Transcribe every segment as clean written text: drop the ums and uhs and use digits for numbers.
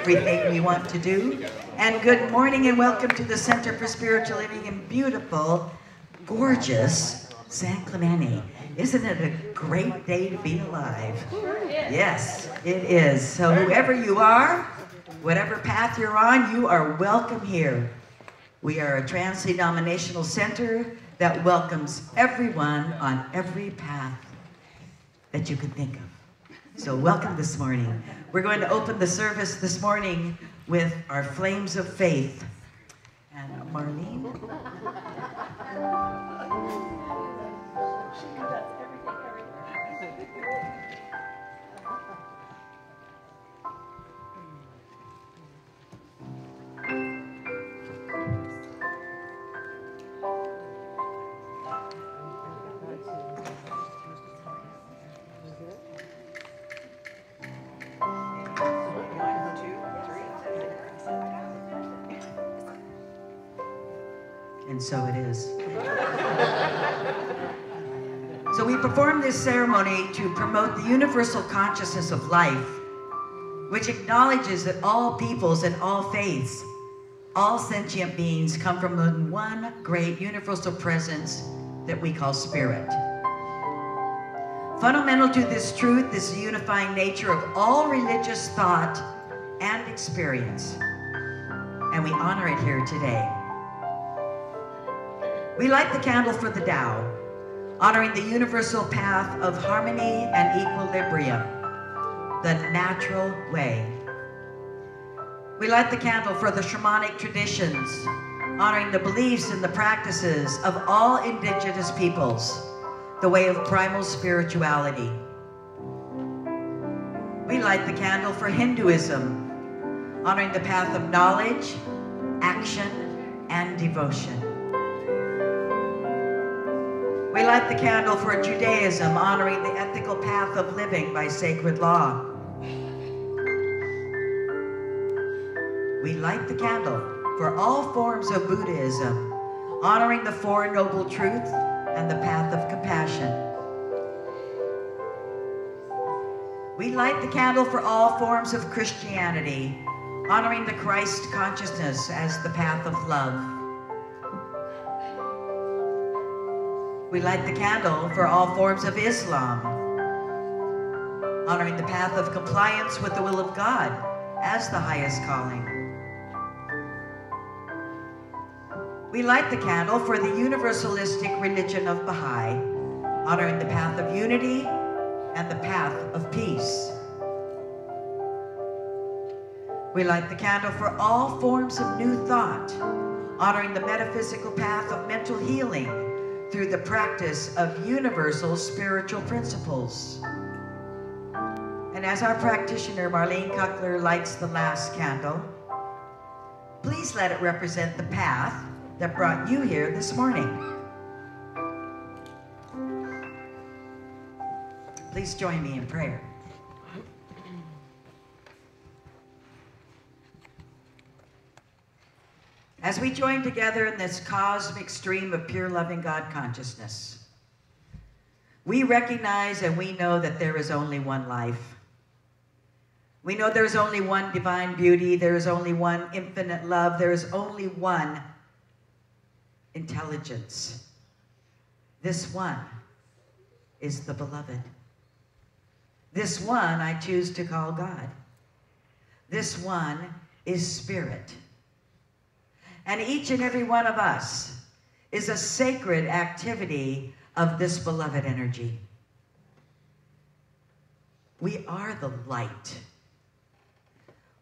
everything we want to do. And good morning and welcome to the Center for Spiritual Living in beautiful, gorgeous San Clemente. Isn't it a great day to be alive? Yes, it is. So whoever you are, whatever path you're on, you are welcome here. We are a trans-denominational center that welcomes everyone on every path that you can think of. So welcome this morning. We're going to open the service this morning with our Flames of Faith. And Marlene. She does everything everywhere. And so it is. So we perform this ceremony to promote the universal consciousness of life, which acknowledges that all peoples and all faiths, all sentient beings come from the one great universal presence that we call spirit. Fundamental to this truth is the unifying nature of all religious thought and experience, and we honor it here today. We light the candle for the Tao, honoring the universal path of harmony and equilibrium, the natural way. We light the candle for the shamanic traditions, honoring the beliefs and the practices of all indigenous peoples, the way of primal spirituality. We light the candle for Hinduism, honoring the path of knowledge, action, and devotion. We light the candle for Judaism, honoring the ethical path of living by sacred law. We light the candle for all forms of Buddhism, honoring the Four Noble Truths and the path of compassion. We light the candle for all forms of Christianity, honoring the Christ consciousness as the path of love. We light the candle for all forms of Islam, honoring the path of compliance with the will of God as the highest calling. We light the candle for the universalistic religion of Baha'i, honoring the path of unity and the path of peace. We light the candle for all forms of new thought, honoring the metaphysical path of mental healing through the practice of universal spiritual principles. And as our practitioner, Marlene Kuckler, lights the last candle, please let it represent the path that brought you here this morning. Please join me in prayer. As we join together in this cosmic stream of pure loving God consciousness, we recognize and we know that there is only one life. We know there is only one divine beauty, there is only one infinite love, there is only one intelligence. This one is the beloved. This one I choose to call God. This one is spirit. And each and every one of us is a sacred activity of this beloved energy. We are the light.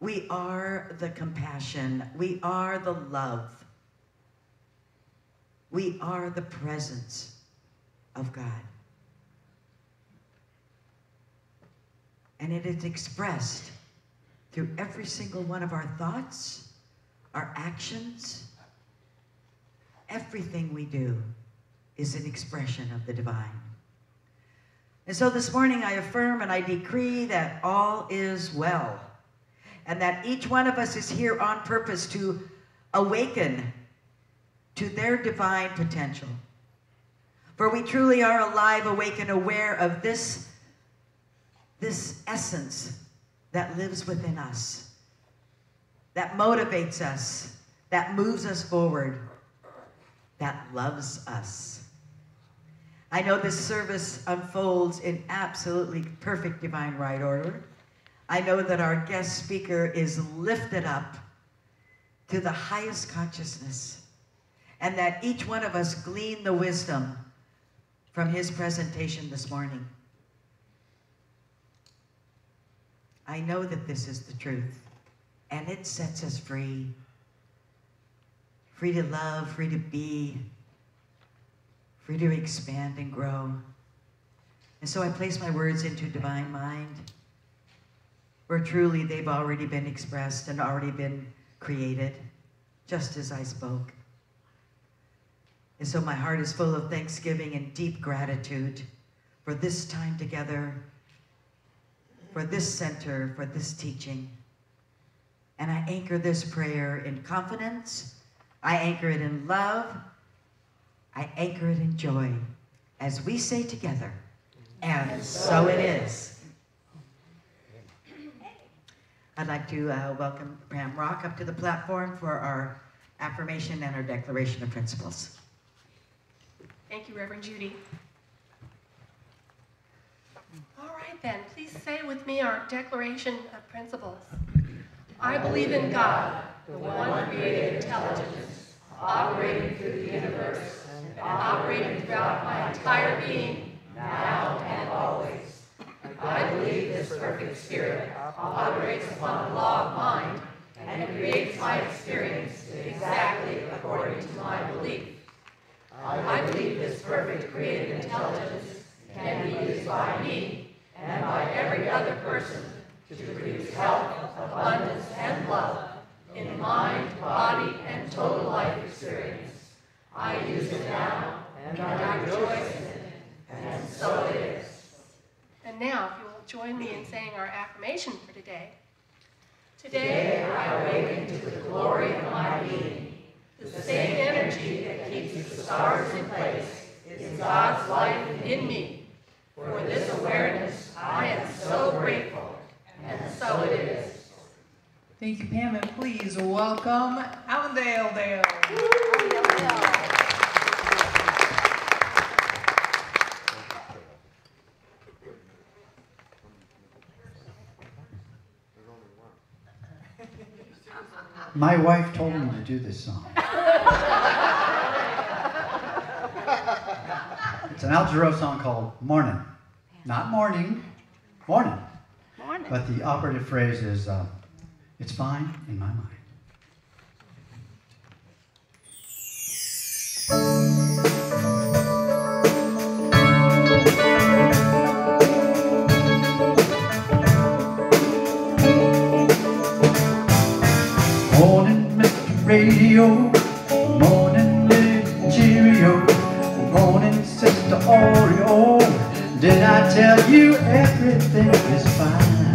We are the compassion. We are the love. We are the presence of God. And it is expressed through every single one of our thoughts, our actions. Everything we do is an expression of the divine. And so this morning I affirm and I decree that all is well, and that each one of us is here on purpose to awaken to their divine potential. For we truly are alive, awake, and aware of this essence that lives within us, that motivates us, that moves us forward, that loves us. I know this service unfolds in absolutely perfect divine right order. I know that our guest speaker is lifted up to the highest consciousness, and that each one of us glean the wisdom from his presentation this morning. I know that this is the truth, and it sets us free. Free to love, free to be, free to expand and grow. And so I place my words into divine mind, where truly they've already been expressed and already been created, just as I spoke. And so my heart is full of thanksgiving and deep gratitude for this time together, for this center, for this teaching. And I anchor this prayer in confidence, I anchor it in love, I anchor it in joy, as we say together, and so it is. I'd like to welcome Pam Rock up to the platform for our affirmation and our declaration of principles. Thank you, Reverend Judy. All right then, please say with me our declaration of principles. I believe in God, the one created intelligence, operating through the universe, and operating throughout my entire being, now and always. I believe this perfect spirit operates upon the law of mind and creates my experience exactly according to my belief. I believe this perfect creative intelligence can be used by me and by every other person to produce health, abundance, and love in mind, body, and total life experience. I use it now, and I rejoice in it, and so it is. And now, if you will join me in saying our affirmation for today. Today, I awaken to the glory of my being. The same energy that keeps the stars in place is God's life within me. For this awareness, I am so grateful, and so it is. Thank you, Pam, and please welcome AllenDale Dale. My wife told me to do this song. It's an Al Jarreau song called Morning. Not morning, morning. Morning. But the operative phrase is, it's fine in my mind. Morning, Mr. Radio. Morning, little Cheerio. Morning, Sister Oreo. Did I tell you everything is fine? That's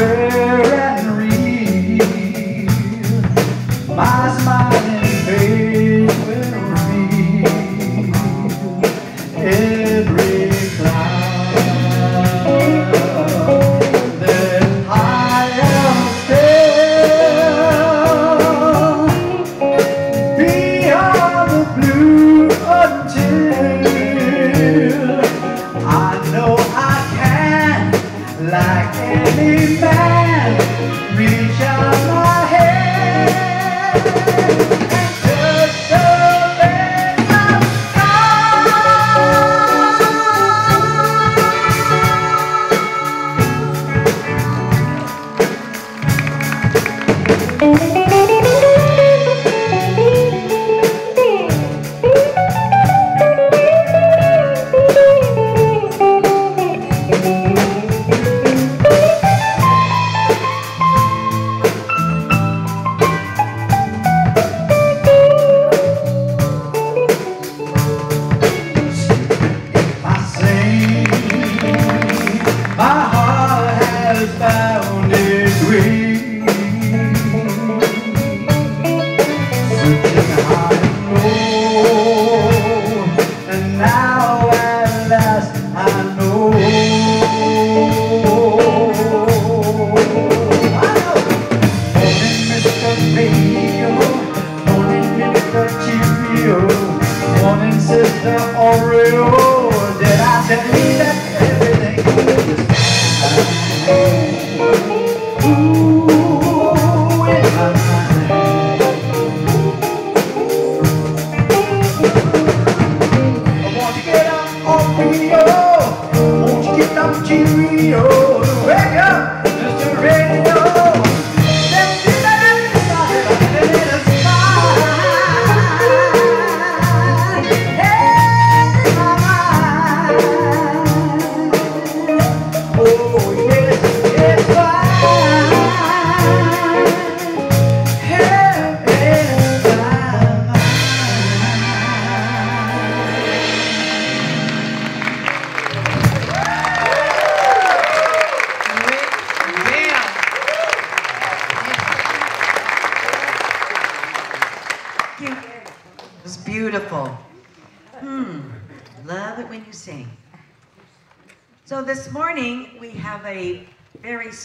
rare and real.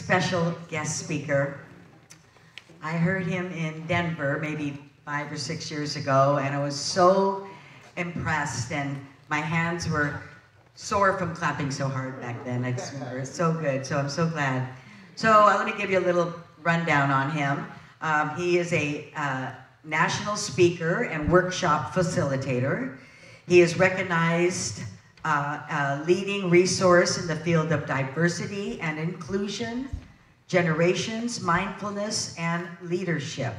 Special guest speaker. I heard him in Denver maybe 5 or 6 years ago, and I was so impressed, and my hands were sore from clapping so hard back then. I just remember it's so good, so I'm so glad. So I want to give you a little rundown on him. He is a national speaker and workshop facilitator. He is recognized a leading resource in the field of diversity and inclusion, generations, mindfulness, and leadership.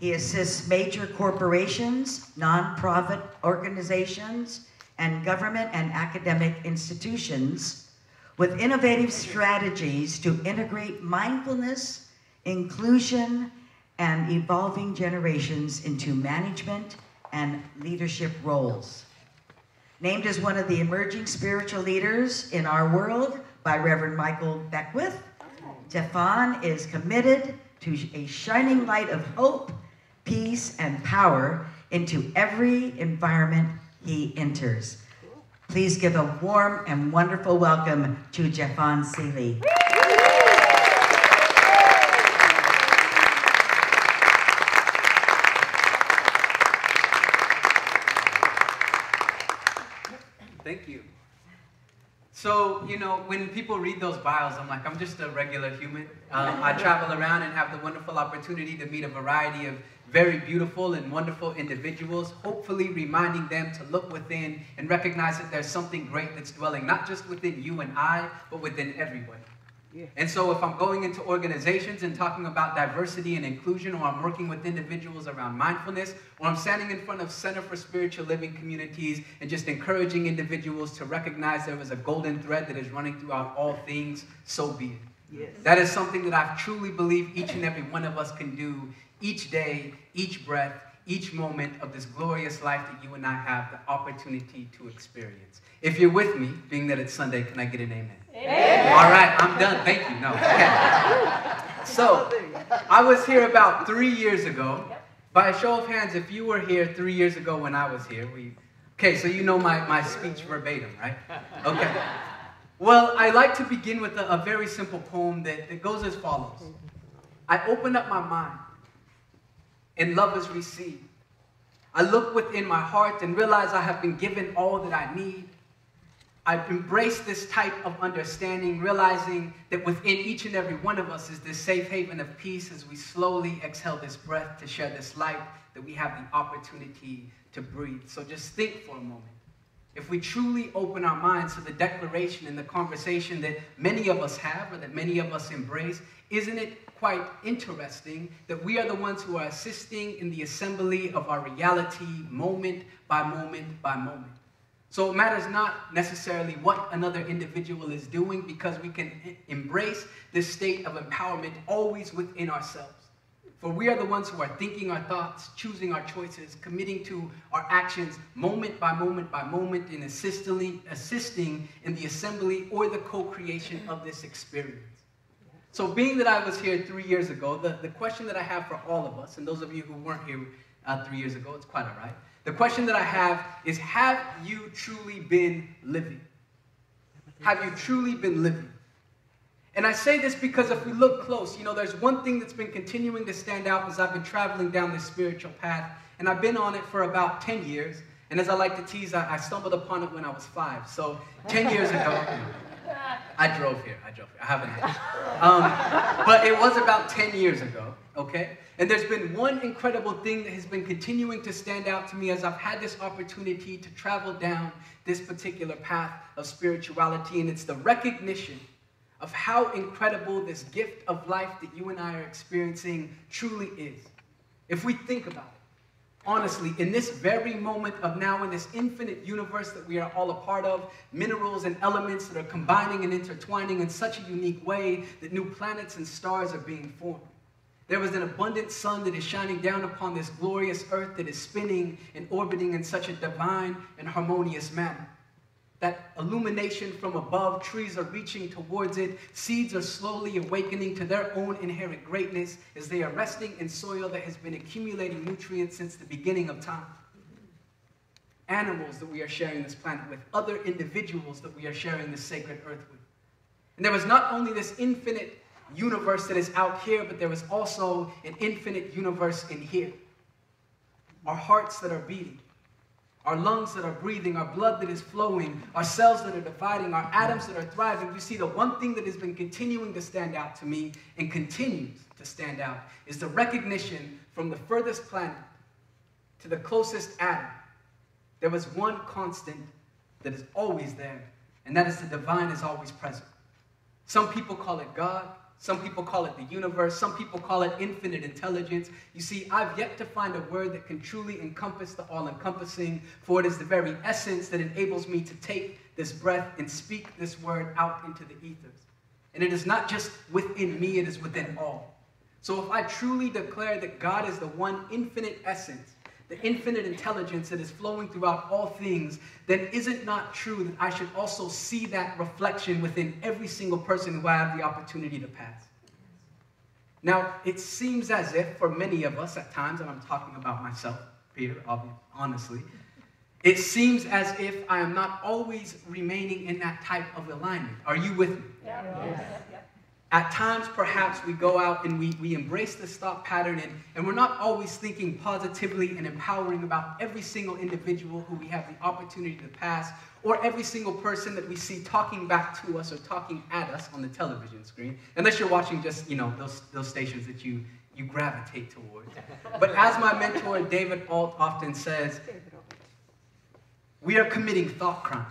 He assists major corporations, nonprofit organizations, and government and academic institutions with innovative strategies to integrate mindfulness, inclusion, and evolving generations into management and leadership roles. Named as one of the emerging spiritual leaders in our world by Reverend Michael Beckwith, Jeffon is committed to a shining light of hope, peace, and power into every environment he enters. Please give a warm and wonderful welcome to Jeffon Seely. So, you know, when people read those bios, I'm like, I'm just a regular human. I travel around and have the wonderful opportunity to meet a variety of very beautiful and wonderful individuals, hopefully reminding them to look within and recognize that there's something great that's dwelling, not just within you and I, but within everyone. Yeah. And so if I'm going into organizations and talking about diversity and inclusion, or I'm working with individuals around mindfulness, or I'm standing in front of Center for Spiritual Living communities and just encouraging individuals to recognize there is a golden thread that is running throughout all things, so be it. Yes. That is something that I truly believe each and every one of us can do each day, each breath, each moment of this glorious life that you and I have the opportunity to experience. If you're with me, being that it's Sunday, can I get an amen? Amen. All right, I'm done. Thank you. No. Okay. So, I was here about 3 years ago. By a show of hands, if you were here 3 years ago when I was here, okay, so you know my speech verbatim, right? Okay. Well, I like to begin with a very simple poem that goes as follows. I open up my mind, and love is received. I look within my heart and realize I have been given all that I need. I've embraced this type of understanding, realizing that within each and every one of us is this safe haven of peace as we slowly exhale this breath to share this life that we have the opportunity to breathe. So just think for a moment. If we truly open our minds to the declaration and the conversation that many of us have or that many of us embrace, isn't it quite interesting that we are the ones who are assisting in the assembly of our reality moment by moment by moment? So it matters not necessarily what another individual is doing, because we can embrace this state of empowerment always within ourselves. For we are the ones who are thinking our thoughts, choosing our choices, committing to our actions moment by moment by moment, and assisting in the assembly or the co-creation of this experience. So being that I was here 3 years ago, the question that I have for all of us, and those of you who weren't here 3 years ago, it's quite all right. The question that I have is, have you truly been living? Have you truly been living? And I say this because if we look close, you know, there's one thing that's been continuing to stand out as I've been traveling down this spiritual path, and I've been on it for about 10 years. And as I like to tease, I stumbled upon it when I was 5. So 10 years ago, I drove here. I haven't had it. But it was about 10 years ago, okay? And there's been one incredible thing that has been continuing to stand out to me as I've had this opportunity to travel down this particular path of spirituality, and it's the recognition of how incredible this gift of life that you and I are experiencing truly is. If we think about it, honestly, in this very moment of now, in this infinite universe that we are all a part of, minerals and elements that are combining and intertwining in such a unique way that new planets and stars are being formed. There was an abundant sun that is shining down upon this glorious earth that is spinning and orbiting in such a divine and harmonious manner. That illumination from above, trees are reaching towards it, seeds are slowly awakening to their own inherent greatness as they are resting in soil that has been accumulating nutrients since the beginning of time. Animals that we are sharing this planet with, other individuals that we are sharing this sacred earth with. And there was not only this infinite universe that is out here, but there was also an infinite universe in here. Our hearts that are beating, our lungs that are breathing, our blood that is flowing, our cells that are dividing, our atoms that are thriving. You see, the one thing that has been continuing to stand out to me and continues to stand out is the recognition from the furthest planet to the closest atom. There was one constant that is always there, and that is the divine is always present. Some people call it God. Some people call it the universe. Some people call it infinite intelligence. You see, I've yet to find a word that can truly encompass the all-encompassing, for it is the very essence that enables me to take this breath and speak this word out into the ethers. And it is not just within me, it is within all. So if I truly declare that God is the one infinite essence, the infinite intelligence that is flowing throughout all things, then is it not true that I should also see that reflection within every single person who I have the opportunity to pass? Now, it seems as if for many of us at times, and I'm talking about myself, Peter, honestly, it seems as if I am not always remaining in that type of alignment. Are you with me? Yeah. Yes. At times, perhaps, we go out and we embrace this thought pattern, and we're not always thinking positively and empowering about every single individual who we have the opportunity to pass, or every single person that we see talking back to us or talking at us on the television screen, unless you're watching just, you know, those stations that you gravitate towards. But as my mentor David Alt often says, we are committing thought crimes.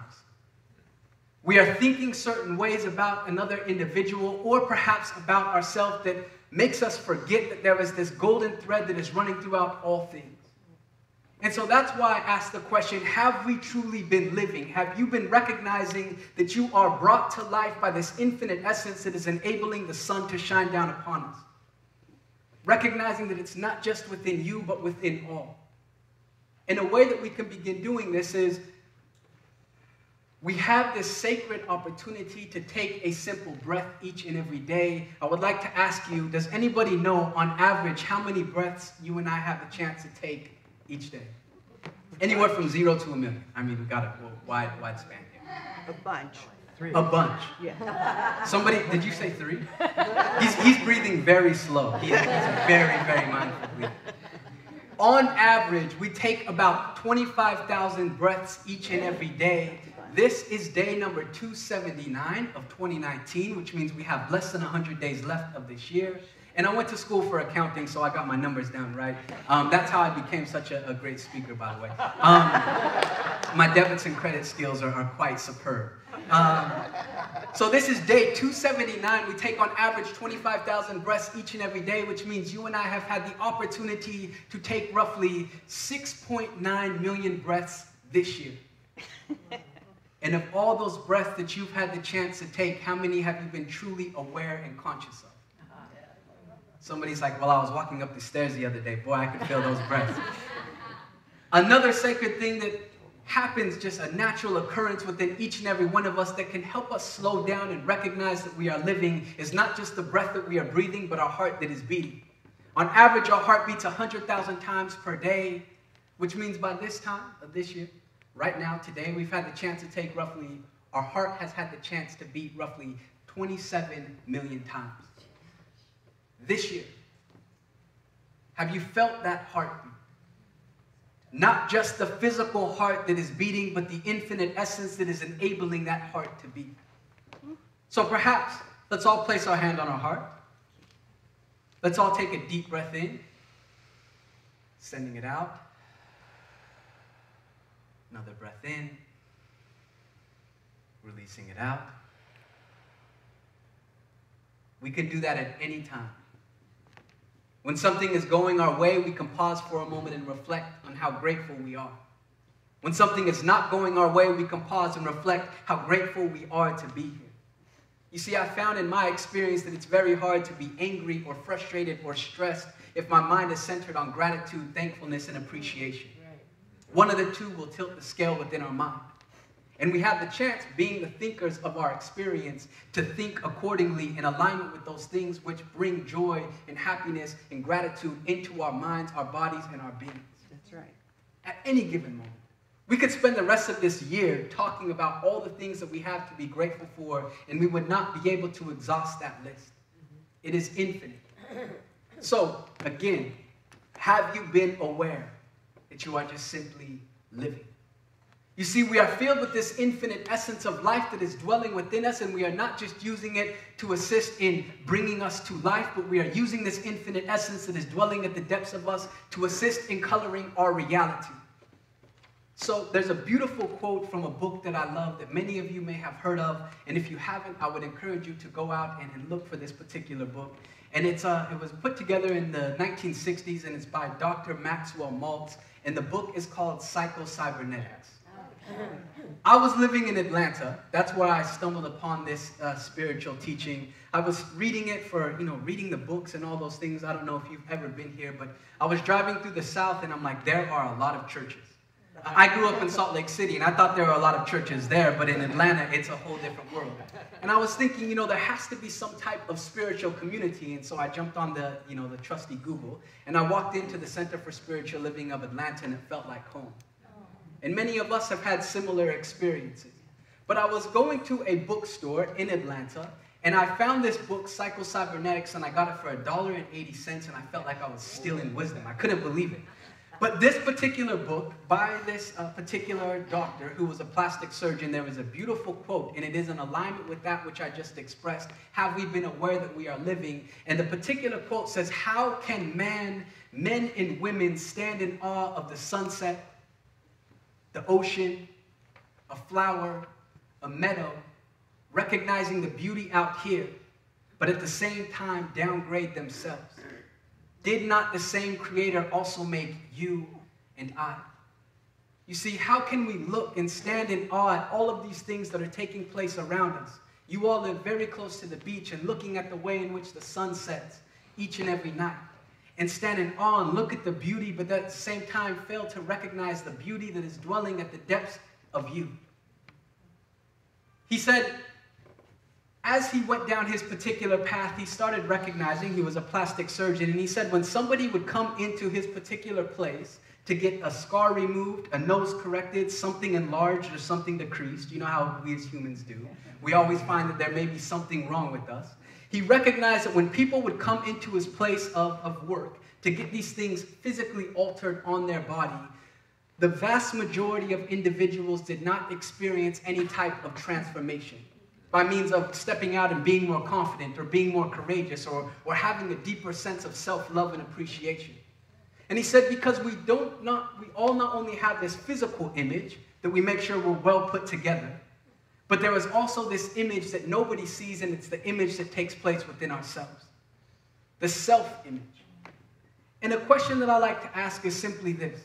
We are thinking certain ways about another individual or perhaps about ourselves that makes us forget that there is this golden thread that is running throughout all things. And so that's why I asked the question, have we truly been living? Have you been recognizing that you are brought to life by this infinite essence that is enabling the sun to shine down upon us? Recognizing that it's not just within you, but within all. And a way that we can begin doing this is, we have this sacred opportunity to take a simple breath each and every day. I would like to ask you, does anybody know on average how many breaths you and I have the chance to take each day? Anywhere from 0 to 1 million. I mean, we've got a wide span here. A bunch. Three. A bunch. Yeah. Somebody, did you say 3? He's breathing very slow. He's very, very mindful breathing. On average, we take about 25,000 breaths each and every day. This is day number 279 of 2019, which means we have less than 100 days left of this year. And I went to school for accounting, so I got my numbers down right. That's how I became such a great speaker, by the way. My debits and credit skills are quite superb. So this is day 279. We take on average 25,000 breaths each and every day, which means you and I have had the opportunity to take roughly 6.9 million breaths this year. And of all those breaths that you've had the chance to take, how many have you been truly aware and conscious of? Somebody's like, well, I was walking up the stairs the other day. Boy, I could feel those breaths. Another sacred thing that happens, just a natural occurrence within each and every one of us that can help us slow down and recognize that we are living is not just the breath that we are breathing, but our heart that is beating. On average, our heart beats 100,000 times per day, which means by this time of this year, right now, today, we've had the chance to take roughly, our heart has had the chance to beat roughly 27 million times. This year, have you felt that heartbeat? Not just the physical heart that is beating, but the infinite essence that is enabling that heart to beat. So perhaps, let's all place our hand on our heart. Let's all take a deep breath in, sending it out. Another breath in, releasing it out. We can do that at any time. When something is going our way, we can pause for a moment and reflect on how grateful we are. When something is not going our way, we can pause and reflect how grateful we are to be here. You see, I found in my experience that it's very hard to be angry or frustrated or stressed if my mind is centered on gratitude, thankfulness, and appreciation. One of the two will tilt the scale within our mind. And we have the chance, being the thinkers of our experience, to think accordingly in alignment with those things which bring joy and happiness and gratitude into our minds, our bodies, and our beings. That's right. At any given moment. We could spend the rest of this year talking about all the things that we have to be grateful for, and we would not be able to exhaust that list. It is infinite. So, again, have you been aware that you are just simply living? You see, we are filled with this infinite essence of life that is dwelling within us, and we are not just using it to assist in bringing us to life, but we are using this infinite essence that is dwelling at the depths of us to assist in coloring our reality. So there's a beautiful quote from a book that I love that many of you may have heard of, and if you haven't, I would encourage you to go out and look for this particular book. And it was put together in the 1960s, and it's by Dr. Maxwell Maltz, and the book is called Psycho-Cybernetics. I was living in Atlanta. That's where I stumbled upon this spiritual teaching. I was reading it for, reading the books and all those things. I don't know if you've ever been here, but I was driving through the South, and I'm like, there are a lot of churches. I grew up in Salt Lake City, and I thought there were a lot of churches there, but in Atlanta, it's a whole different world. And I was thinking, there has to be some type of spiritual community, and so I jumped on the, the trusty Google, and I walked into the Center for Spiritual Living of Atlanta, and it felt like home. And many of us have had similar experiences. But I was going to a bookstore in Atlanta, and I found this book, Psycho-Cybernetics, and I got it for $1.80, and I felt like I was stealing wisdom. I couldn't believe it. But this particular book, by this particular doctor, who was a plastic surgeon, there was a beautiful quote, and it is in alignment with that which I just expressed. Have we been aware that we are living? And the particular quote says, how can men and women stand in awe of the sunset, the ocean, a flower, a meadow, recognizing the beauty out here, but at the same time downgrade themselves? Did not the same Creator also make you and I? You see, how can we look and stand in awe at all of these things that are taking place around us? You all live very close to the beach and looking at the way in which the sun sets each and every night. And stand in awe and look at the beauty, but at the same time fail to recognize the beauty that is dwelling at the depths of you. He said, as he went down his particular path, he started recognizing, he was a plastic surgeon, and he said when somebody would come into his particular place to get a scar removed, a nose corrected, something enlarged or something decreased, you know how we as humans do. We always find that there may be something wrong with us. He recognized that when people would come into his place of work to get these things physically altered on their body, the vast majority of individuals did not experience any type of transformation. by means of stepping out and being more confident or being more courageous or having a deeper sense of self-love and appreciation. And he said, because we all not only have this physical image that we make sure we're well put together, but there is also this image that nobody sees, and it's the image that takes place within ourselves, the self-image. And the question that I like to ask is simply this.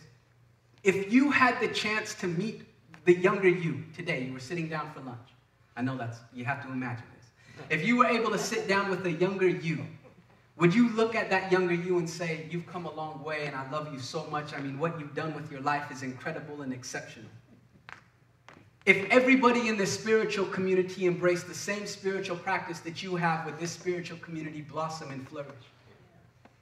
If you had the chance to meet the younger you today, you were sitting down for lunch. I know that's, you have to imagine this. If you were able to sit down with the younger you, would you look at that younger you and say, you've come a long way and I love you so much. I mean, what you've done with your life is incredible and exceptional. If everybody in this spiritual community embraced the same spiritual practice that you have, would this spiritual community blossom and flourish?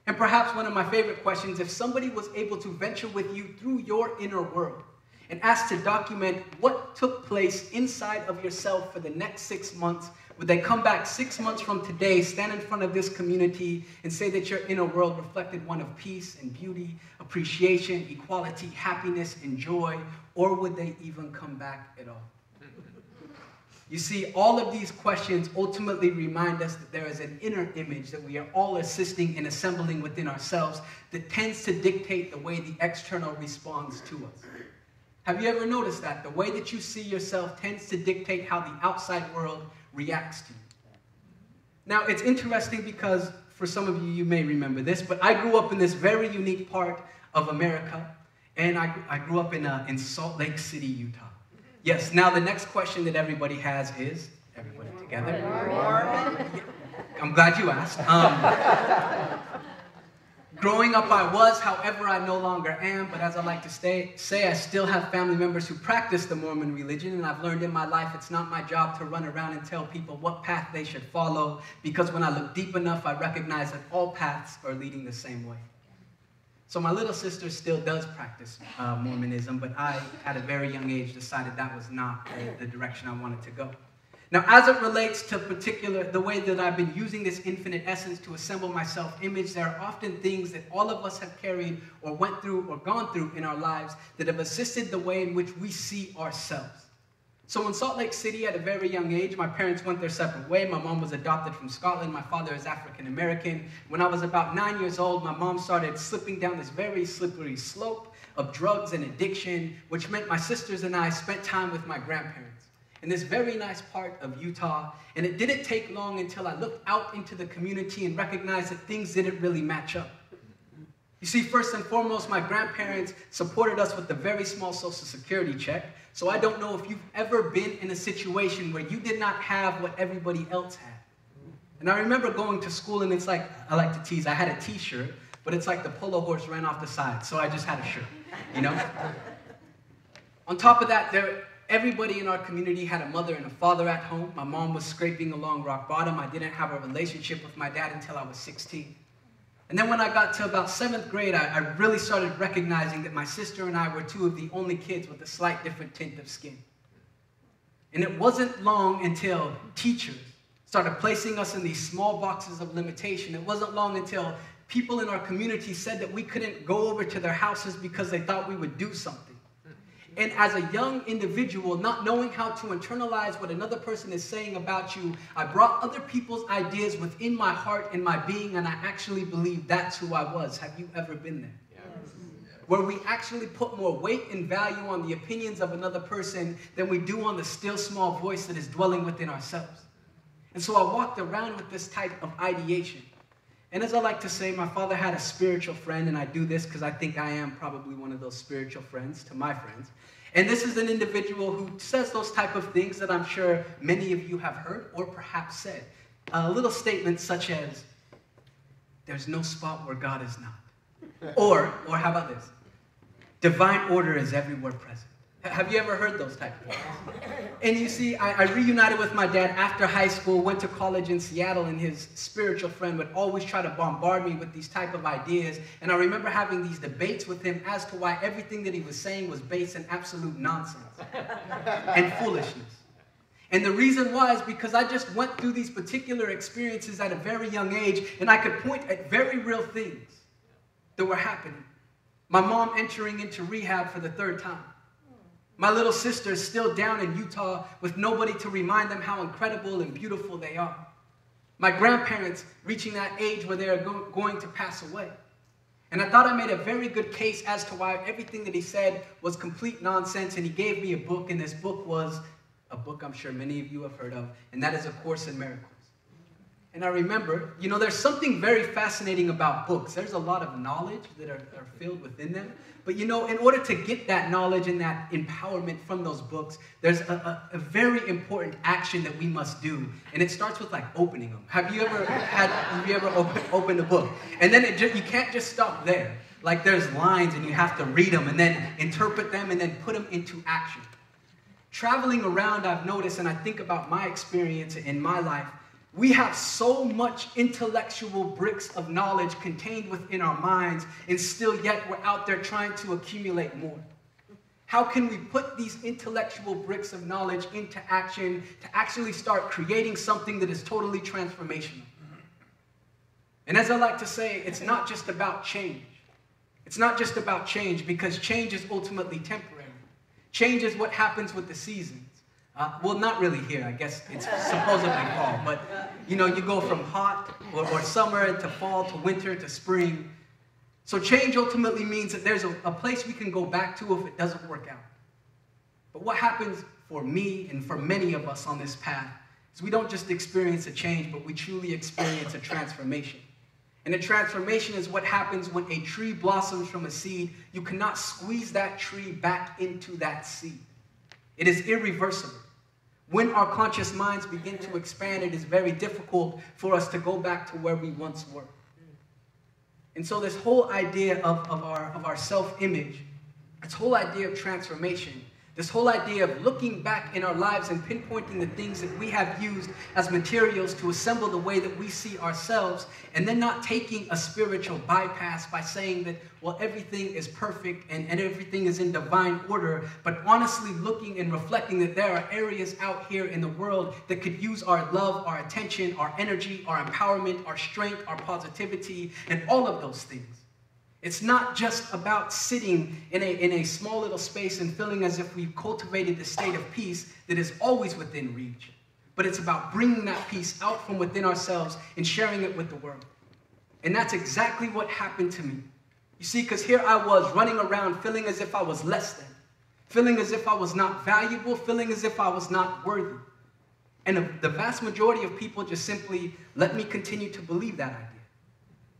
And perhaps one of my favorite questions, if somebody was able to venture with you through your inner world and asked to document what took place inside of yourself for the next 6 months, would they come back 6 months from today, stand in front of this community, and say that your inner world reflected one of peace and beauty, appreciation, equality, happiness, and joy, or would they even come back at all? You see, all of these questions ultimately remind us that there is an inner image that we are all assisting and assembling within ourselves that tends to dictate the way the external responds to us. Have you ever noticed that? The way that you see yourself tends to dictate how the outside world reacts to you. Now, it's interesting because, for some of you, you may remember this, but I grew up in this very unique part of America, and I grew up in Salt Lake City, Utah. Yes, now the next question that everybody has is, everybody together? I'm glad you asked. Growing up I was, however I no longer am, but as I like to say, I still have family members who practice the Mormon religion, and I've learned in my life it's not my job to run around and tell people what path they should follow, because when I look deep enough, I recognize that all paths are leading the same way. So my little sister still does practice Mormonism, but I, at a very young age, decided that was not the direction I wanted to go. Now, as it relates to the way that I've been using this infinite essence to assemble my self-image, there are often things that all of us have carried or went through or gone through in our lives that have assisted the way in which we see ourselves. So in Salt Lake City, at a very young age, my parents went their separate way. My mom was adopted from Scotland. My father is African-American. When I was about 9 years old, my mom started slipping down this very slippery slope of drugs and addiction, which meant my sisters and I spent time with my grandparents in this very nice part of Utah, and it didn't take long until I looked out into the community and recognized that things didn't really match up. You see, first and foremost, my grandparents supported us with a very small Social Security check, so I don't know if you've ever been in a situation where you did not have what everybody else had. And I remember going to school, and it's like, I like to tease, I had a t-shirt, but it's like the polo horse ran off the side, so I just had a shirt, you know? On top of that, everybody in our community had a mother and a father at home. My mom was scraping along rock bottom. I didn't have a relationship with my dad until I was 16. And then when I got to about 7th grade, I really started recognizing that my sister and I were two of the only kids with a slight different tint of skin. And it wasn't long until teachers started placing us in these small boxes of limitation. It wasn't long until people in our community said that we couldn't go over to their houses because they thought we would do something. And as a young individual, not knowing how to internalize what another person is saying about you, I brought other people's ideas within my heart and my being, and I actually believed that's who I was. Have you ever been there? Yes. Where we actually put more weight and value on the opinions of another person than we do on the still small voice that is dwelling within ourselves. And so I walked around with this type of ideation. And as I like to say, my father had a spiritual friend, and I do this because I think I am probably one of those spiritual friends to my friends. And this is an individual who says those type of things that I'm sure many of you have heard or perhaps said. A little statement such as, there's no spot where God is not. Or how about this? Divine order is everywhere present. Have you ever heard those type of things? And you see, I reunited with my dad after high school, went to college in Seattle, and his spiritual friend would always try to bombard me with these type of ideas. And I remember having these debates with him as to why everything that he was saying was based in absolute nonsense and foolishness. And the reason why is because I just went through these particular experiences at a very young age, and I could point at very real things that were happening. My mom entering into rehab for the 3rd time. My little sister is still down in Utah with nobody to remind them how incredible and beautiful they are. My grandparents reaching that age where they are going to pass away. And I thought I made a very good case as to why everything that he said was complete nonsense, and he gave me a book, and this book was a book I'm sure many of you have heard of, and that is A Course in Miracles. And I remember, you know, there's something very fascinating about books. There's a lot of knowledge that are filled within them. But, you know, in order to get that knowledge and that empowerment from those books, there's a very important action that we must do. And it starts with, like, opening them. Have you ever opened a book? And then you can't just stop there. Like, there's lines, and you have to read them and then interpret them and then put them into action. Traveling around, I've noticed, and I think about my experience in my life, we have so much intellectual bricks of knowledge contained within our minds, and still yet we're out there trying to accumulate more. How can we put these intellectual bricks of knowledge into action to actually start creating something that is totally transformational? And as I like to say, it's not just about change. It's not just about change, because change is ultimately temporary. Change is what happens with the seasons. Well, not really here, I guess it's supposedly fall, but you know, you go from hot or summer to fall to winter to spring. So change ultimately means that there's a place we can go back to if it doesn't work out. But what happens for me and for many of us on this path is we don't just experience a change, but we truly experience a transformation. And a transformation is what happens when a tree blossoms from a seed. You cannot squeeze that tree back into that seed. It is irreversible. When our conscious minds begin to expand, it is very difficult for us to go back to where we once were. And so this whole idea of our self-image, this whole idea of transformation, this whole idea of looking back in our lives and pinpointing the things that we have used as materials to assemble the way that we see ourselves, and then not taking a spiritual bypass by saying that, well, everything is perfect and everything is in divine order, but honestly looking and reflecting that there are areas out here in the world that could use our love, our attention, our energy, our empowerment, our strength, our positivity, and all of those things. It's not just about sitting in a small little space and feeling as if we've cultivated the state of peace that is always within reach, but it's about bringing that peace out from within ourselves and sharing it with the world. And that's exactly what happened to me. You see, because here I was running around feeling as if I was less than, feeling as if I was not valuable, feeling as if I was not worthy. And the vast majority of people just simply let me continue to believe that idea.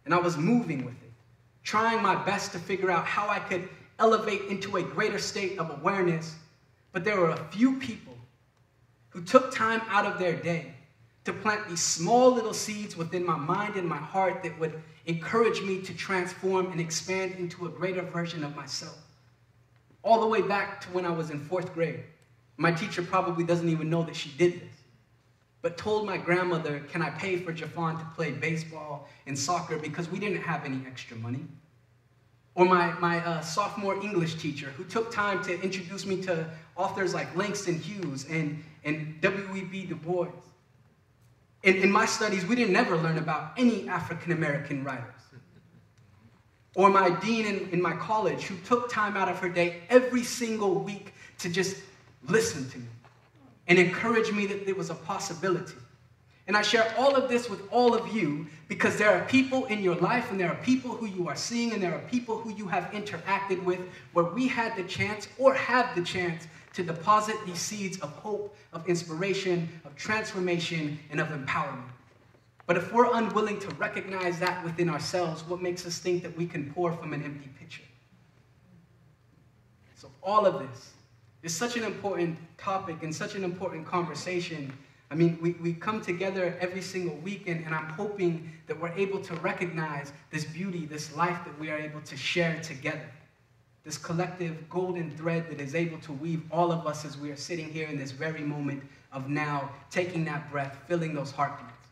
And I was moving with it, trying my best to figure out how I could elevate into a greater state of awareness. But there were a few people who took time out of their day to plant these small little seeds within my mind and my heart that would encourage me to transform and expand into a greater version of myself. All the way back to when I was in 4th grade. My teacher probably doesn't even know that she did this, but told my grandmother, can I pay for Jeffon to play baseball and soccer, because we didn't have any extra money. Or my sophomore English teacher, who took time to introduce me to authors like Langston Hughes and W.E.B. Du Bois. In my studies, we didn't never learn about any African-American writers. Or my dean in my college, who took time out of her day every single week to just listen to me and encourage me that there was a possibility. And I share all of this with all of you because there are people in your life, and there are people who you are seeing, and there are people who you have interacted with where we had the chance or have the chance to deposit these seeds of hope, of inspiration, of transformation, and of empowerment. But if we're unwilling to recognize that within ourselves, what makes us think that we can pour from an empty pitcher? So all of this, it's such an important topic and such an important conversation. I mean, we come together every single weekend, and I'm hoping that we're able to recognize this beauty, this life that we are able to share together, this collective golden thread that is able to weave all of us as we are sitting here in this very moment of now, taking that breath, feeling those heartbeats.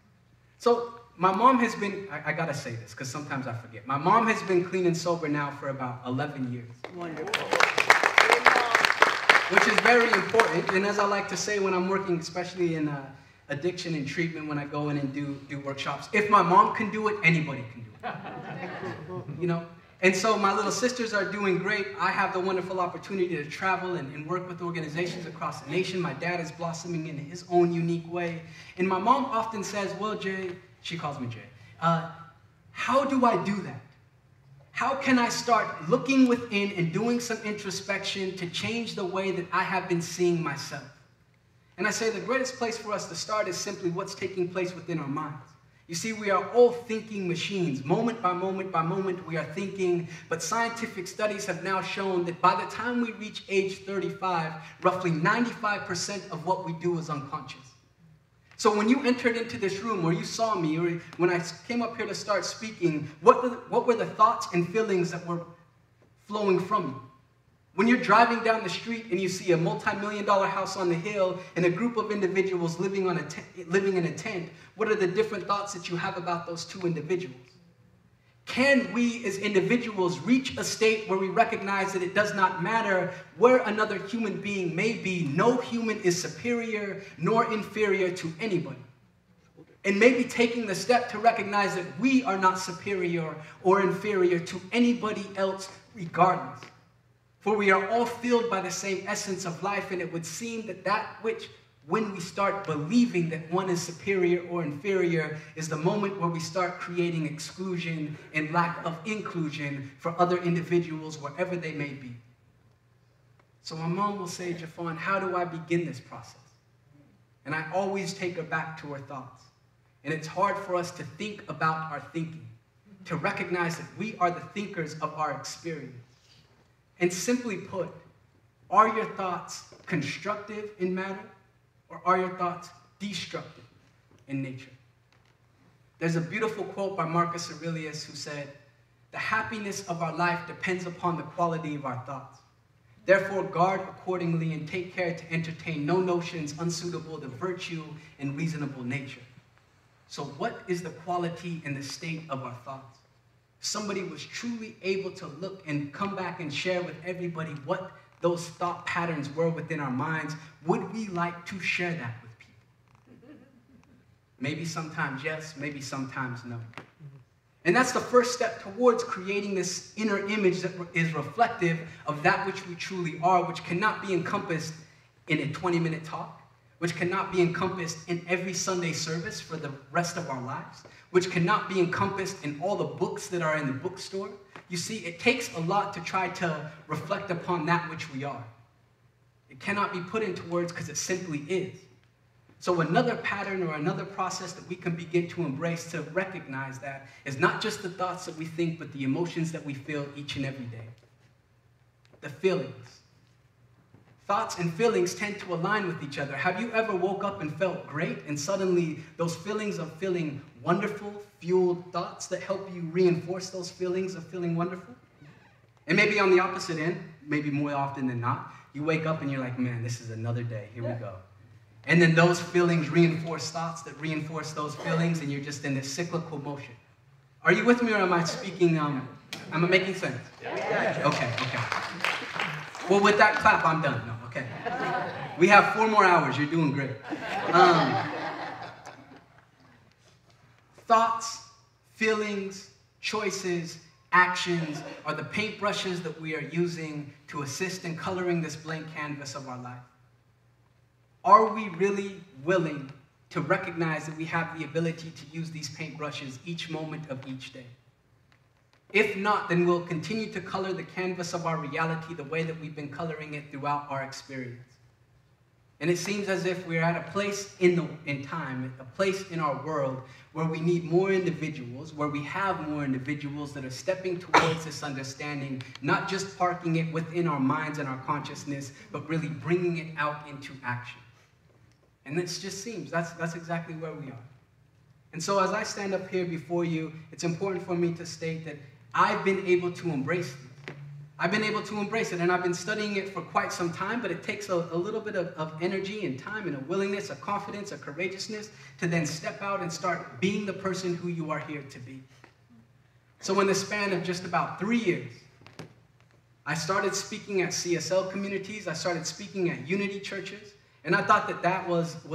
So my mom has been, I gotta say this because sometimes I forget, my mom has been clean and sober now for about 11 years. Wonderful. Which is very important, and as I like to say when I'm working, especially in addiction and treatment, when I go in and do workshops, if my mom can do it, anybody can do it. You know, And so my little sisters are doing great. I have the wonderful opportunity to travel and work with organizations across the nation. My dad is blossoming in his own unique way. And my mom often says, well, Jay, she calls me Jay, how do I do that? How can I start looking within and doing some introspection to change the way that I have been seeing myself? And I say the greatest place for us to start is simply what's taking place within our minds. You see, we are all thinking machines. Moment by moment by moment, we are thinking. But scientific studies have now shown that by the time we reach age 35, roughly 95% of what we do is unconscious. So when you entered into this room, or you saw me, or when I came up here to start speaking, what were the thoughts and feelings that were flowing from you? When you're driving down the street and you see a multi-million-dollar house on the hill and a group of individuals living in a tent, what are the different thoughts that you have about those two individuals? Can we as individuals reach a state where we recognize that it does not matter where another human being may be? No human is superior nor inferior to anybody. And maybe taking the step to recognize that we are not superior or inferior to anybody else regardless. For we are all filled by the same essence of life, and it would seem that that which, when we start believing that one is superior or inferior, is the moment where we start creating exclusion and lack of inclusion for other individuals wherever they may be. So my mom will say, Jeffon, how do I begin this process? And I always take her back to her thoughts. And it's hard for us to think about our thinking, to recognize that we are the thinkers of our experience. And simply put, are your thoughts constructive in matter, or are your thoughts destructive in nature? There's a beautiful quote by Marcus Aurelius who said, "The happiness of our life depends upon the quality of our thoughts. Therefore, guard accordingly and take care to entertain no notions unsuitable to virtue and reasonable nature." So what is the quality and the state of our thoughts? Somebody was truly able to look and come back and share with everybody what those thought patterns were within our minds, would we like to share that with people? Maybe sometimes yes, maybe sometimes no. And that's the first step towards creating this inner image that is reflective of that which we truly are, which cannot be encompassed in a 20-minute talk, which cannot be encompassed in every Sunday service for the rest of our lives, which cannot be encompassed in all the books that are in the bookstore. You see, it takes a lot to try to reflect upon that which we are. It cannot be put into words because it simply is. So another pattern or another process that we can begin to embrace to recognize that is not just the thoughts that we think, but the emotions that we feel each and every day. The feelings. Thoughts and feelings tend to align with each other. Have you ever woke up and felt great, and suddenly those feelings of feeling wonderful fueled thoughts that help you reinforce those feelings of feeling wonderful? And maybe on the opposite end, maybe more often than not, you wake up and you're like, man, this is another day, here we go. And then those feelings reinforce thoughts that reinforce those feelings, and you're just in this cyclical motion. Are you with me, or am I speaking, am I making sense? Yeah. Okay. Well, with that clap, I'm done. No, okay. We have 4 more hours. You're doing great. Thoughts, feelings, choices, actions are the paintbrushes that we are using to assist in coloring this blank canvas of our life. Are we really willing to recognize that we have the ability to use these paintbrushes each moment of each day? If not, then we'll continue to color the canvas of our reality the way that we've been coloring it throughout our experience. And it seems as if we're at a place in time, a place in our world where we need more individuals, where we have more individuals that are stepping towards this understanding, not just parking it within our minds and our consciousness, but really bringing it out into action. And it just seems that's exactly where we are. And so as I stand up here before you, it's important for me to state that I've been able to embrace it. I've been able to embrace it, and I've been studying it for quite some time, but it takes a little bit of energy and time and a willingness, a confidence, a courageousness to then step out and start being the person who you are here to be. So in the span of just about 3 years, I started speaking at CSL communities, I started speaking at Unity churches, and I thought that was oh,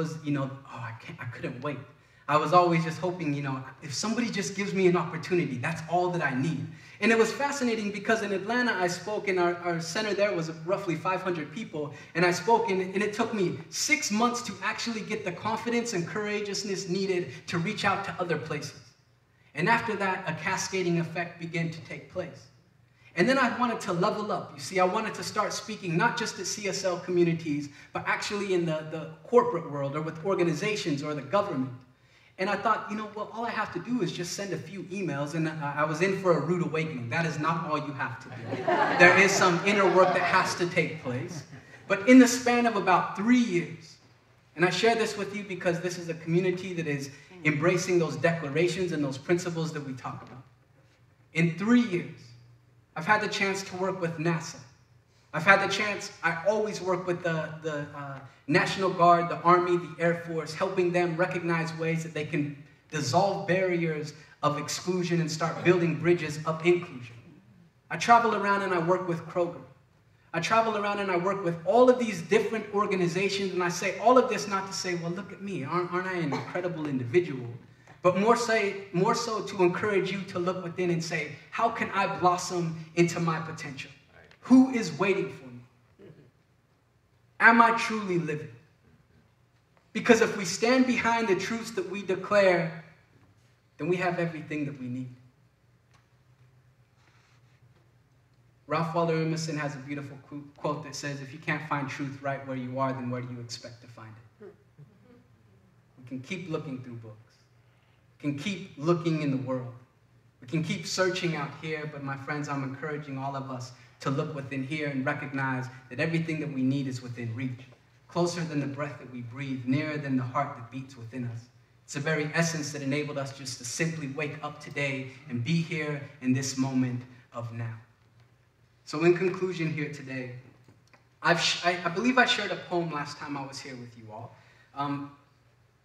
I couldn't wait. I was always just hoping, you know, if somebody just gives me an opportunity, that's all that I need. And it was fascinating because in Atlanta, I spoke, and our center there was roughly 500 people, and I spoke, and it took me 6 months to actually get the confidence and courageousness needed to reach out to other places. And after that, a cascading effect began to take place. And then I wanted to level up. You see, I wanted to start speaking not just at CSL communities, but actually in the corporate world or with organizations or the government. And I thought, you know, well, all I have to do is just send a few emails, and I was in for a rude awakening. That is not all you have to do. There is some inner work that has to take place. But in the span of about 3 years, and I share this with you because this is a community that is embracing those declarations and those principles that we talk about. In 3 years, I've had the chance to work with NASA. I've had the chance, I always work with the National Guard, the Army, the Air Force, helping them recognize ways that they can dissolve barriers of exclusion and start building bridges of inclusion. I travel around and I work with Kroger. I travel around and I work with all of these different organizations, and I say all of this not to say, well, look at me, aren't I an incredible individual? But more so to encourage you to look within and say, how can I blossom into my potential? Who is waiting for me? Am I truly living? Because if we stand behind the truths that we declare, then we have everything that we need. Ralph Waldo Emerson has a beautiful quote that says, if you can't find truth right where you are, then where do you expect to find it? We can keep looking through books. We can keep looking in the world. We can keep searching out here, but my friends, I'm encouraging all of us to look within here and recognize that everything that we need is within reach, closer than the breath that we breathe, nearer than the heart that beats within us. It's the very essence that enabled us just to simply wake up today and be here in this moment of now. So in conclusion here today, I believe I shared a poem last time I was here with you all.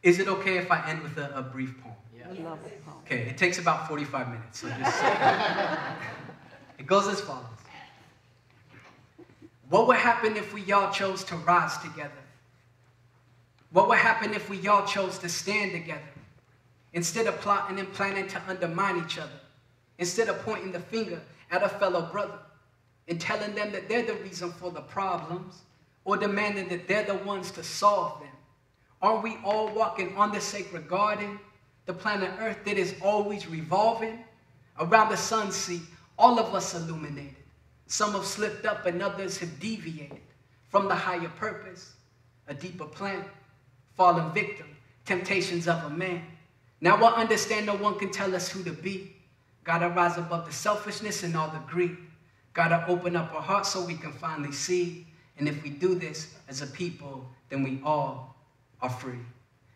Is it okay if I end with a brief poem? Yeah. Love it. Okay, it takes about 45 minutes. So just it goes as follows. What would happen if we all chose to rise together? What would happen if we all chose to stand together? Instead of plotting and planning to undermine each other. Instead of pointing the finger at a fellow brother and telling them that they're the reason for the problems or demanding that they're the ones to solve them. Are we all walking on the sacred garden, the planet Earth that is always revolving? Around the sun seat, all of us illuminated. Some have slipped up and others have deviated from the higher purpose, a deeper plan, fallen victim, temptations of a man. Now I understand no one can tell us who to be. Gotta rise above the selfishness and all the greed. Gotta open up our hearts so we can finally see. And if we do this as a people, then we all are free.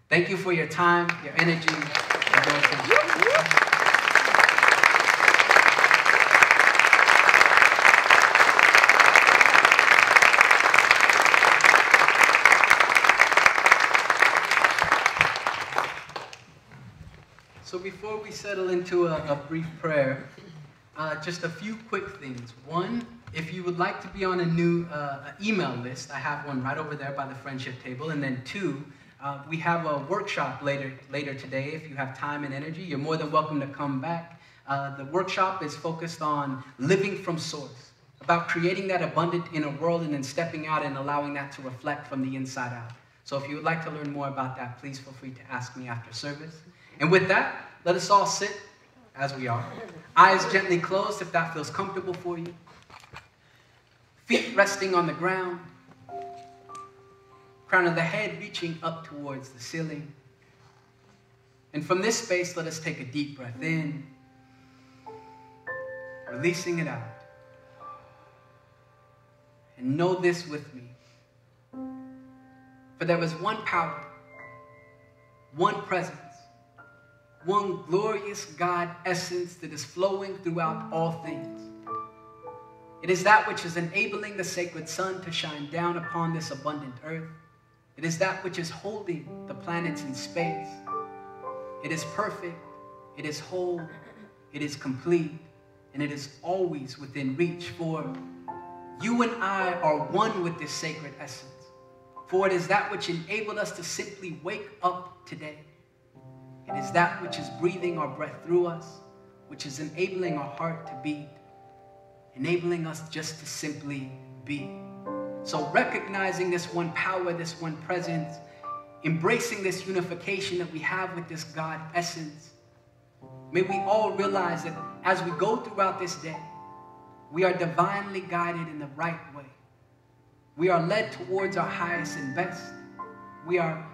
Thank you for your time, your energy, and your attention. So before we settle into a brief prayer, just a few quick things. One, if you would like to be on a new email list, I have one right over there by the friendship table. And then two, we have a workshop later today. If you have time and energy, you're more than welcome to come back. The workshop is focused on living from source, about creating that abundant inner world and then stepping out and allowing that to reflect from the inside out. So if you would like to learn more about that, please feel free to ask me after service. And with that, let us all sit as we are. Eyes gently closed if that feels comfortable for you. Feet resting on the ground. Crown of the head reaching up towards the ceiling. And from this space, let us take a deep breath in, releasing it out. And know this with me. For there is one power, one presence, one glorious God essence that is flowing throughout all things. It is that which is enabling the sacred sun to shine down upon this abundant earth. It is that which is holding the planets in space. It is perfect, it is whole, it is complete, and it is always within reach, for you and I are one with this sacred essence. For it is that which enabled us to simply wake up today. It is that which is breathing our breath through us, which is enabling our heart to beat, enabling us just to simply be. So recognizing this one power, this one presence, embracing this unification that we have with this God essence, may we all realize that as we go throughout this day, we are divinely guided in the right way. We are led towards our highest and best. We are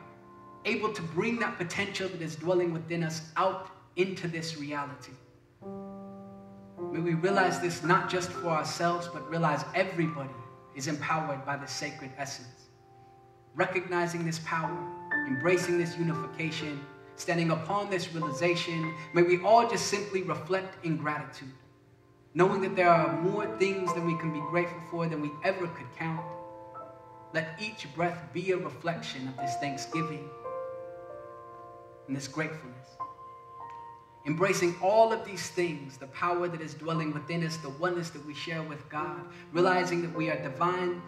able to bring that potential that is dwelling within us out into this reality. May we realize this not just for ourselves, but realize everybody is empowered by the sacred essence. Recognizing this power, embracing this unification, standing upon this realization, may we all just simply reflect in gratitude, knowing that there are more things than we can be grateful for than we ever could count. Let each breath be a reflection of this thanksgiving and this gratefulness. Embracing all of these things, the power that is dwelling within us, the oneness that we share with God, realizing that we are divine,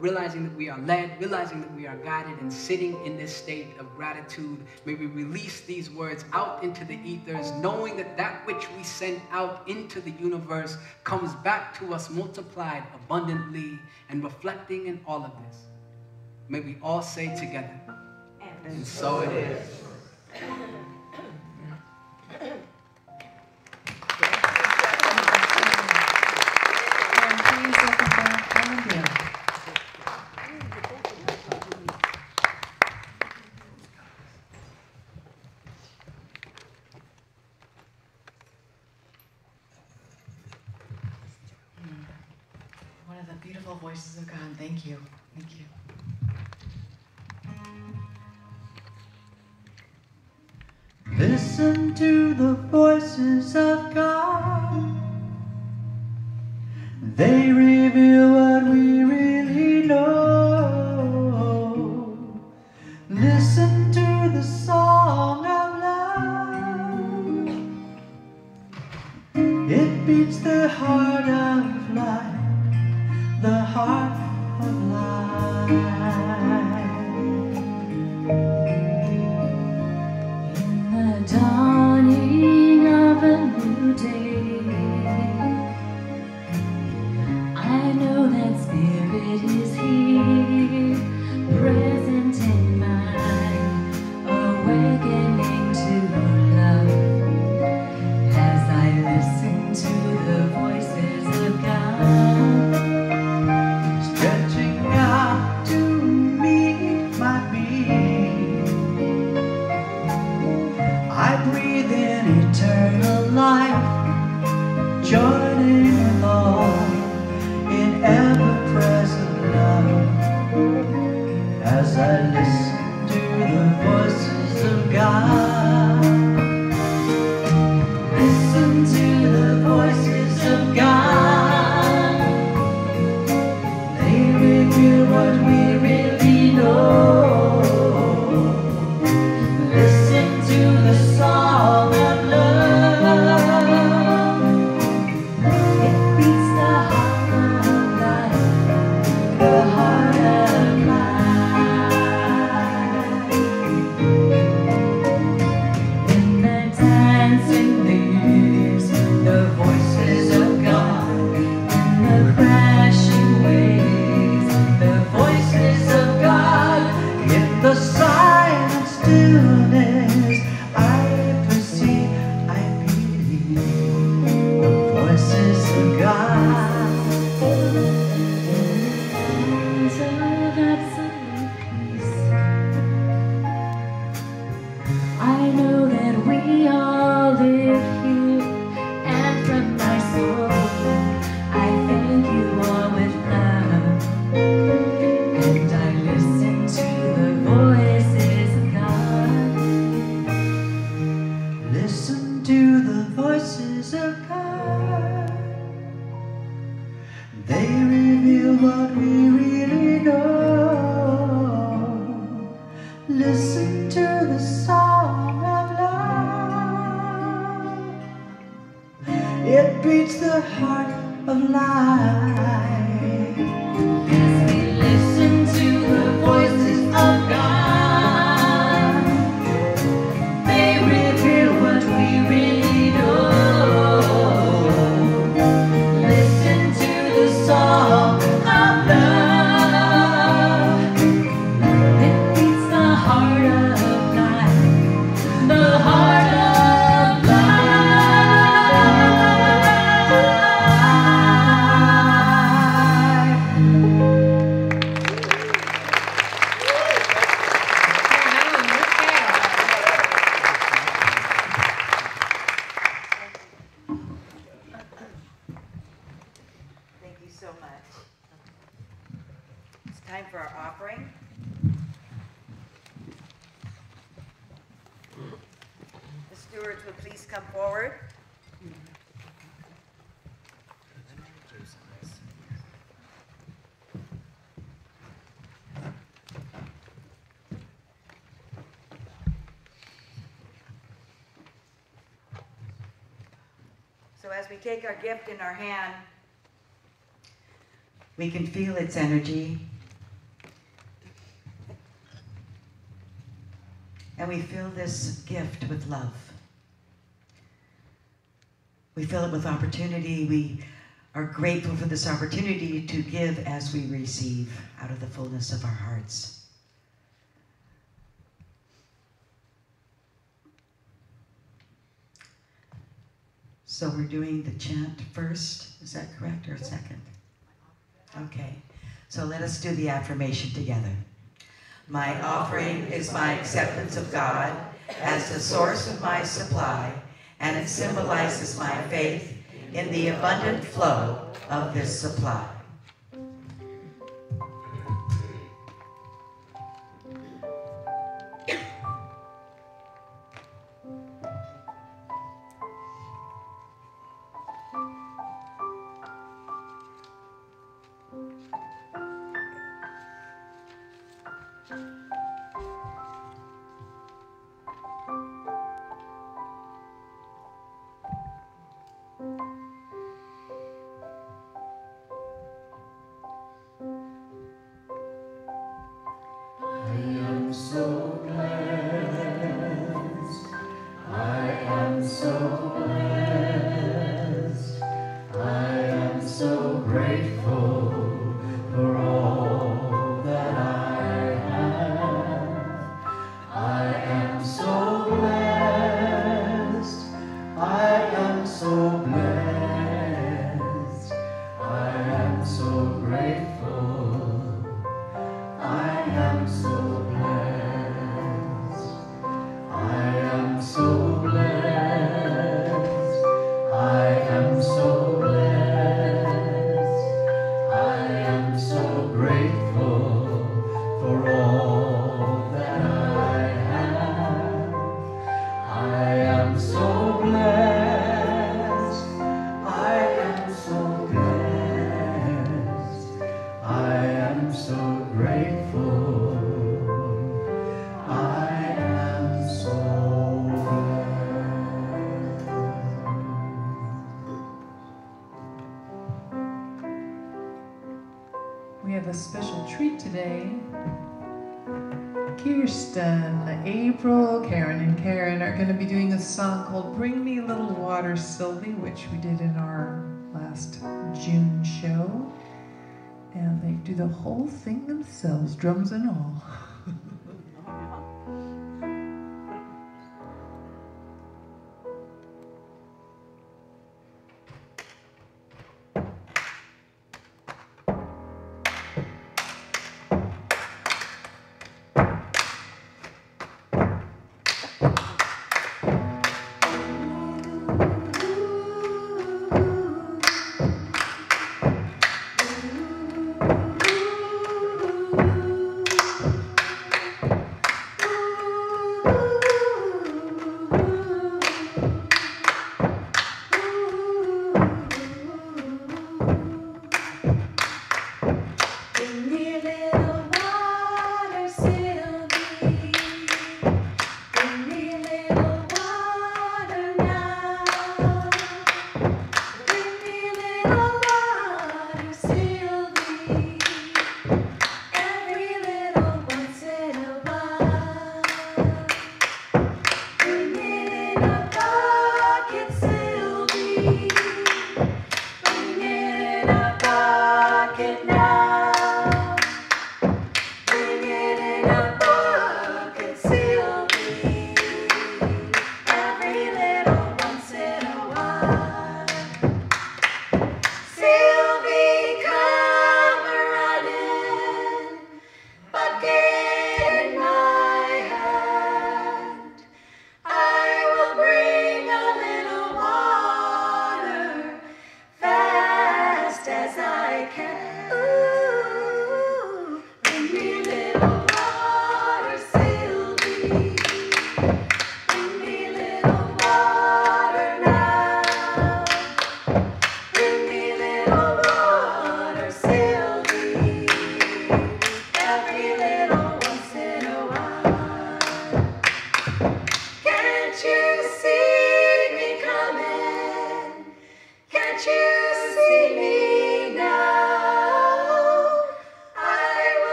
realizing that we are led, realizing that we are guided, and sitting in this state of gratitude. May we release these words out into the ethers, knowing that that which we send out into the universe comes back to us multiplied abundantly, and reflecting in all of this, may we all say together, and so it is. Voices of God, thank you, thank you. Listen to the voices of God. They reveal what we really know. Listen to the song of love. It beats the heart of life. The heart of life. In the dawning of a new day, I know that Spirit is here, present in mine, awakening to love, as I listen to the voices of God. They really Time for our offering. The stewards would please come forward. So as we take our gift in our hand, we can feel its energy. And we fill this gift with love. We fill it with opportunity. We are grateful for this opportunity to give as we receive out of the fullness of our hearts. So we're doing the chant first, is that correct, or second? Okay, so let us do the affirmation together. My offering is my acceptance of God as the source of my supply, and it symbolizes my faith in the abundant flow of this supply. Today, Kirsten, April, Karen, and Karen are going to be doing a song called Bring Me a Little Water, Sylvie, which we did in our last June show. And they do the whole thing themselves, drums and all.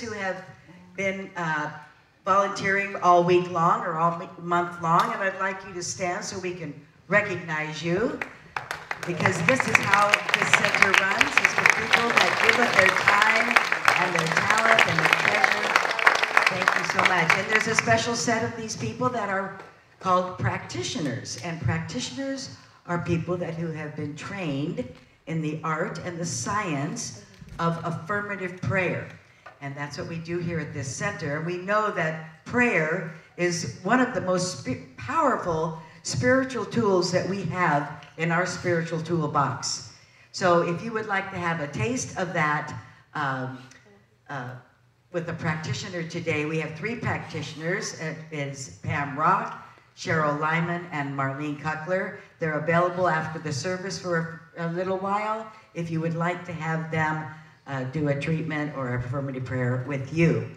Who have been volunteering all week long or all month long, and I'd like you to stand so we can recognize you, because this is how this center runs, is for people that give up their time and their talent and their treasure. Thank you so much. And there's a special set of these people that are called practitioners, and practitioners are people that who have been trained in the art and the science of affirmative prayer. And that's what we do here at this center. We know that prayer is one of the most powerful spiritual tools that we have in our spiritual toolbox. So if you would like to have a taste of that with a practitioner today, we have three practitioners. It is Pam Rock, Cheryl Lyman, and Marlene Kuckler. They're available after the service for a little while if you would like to have them do a treatment or affirmative prayer with you.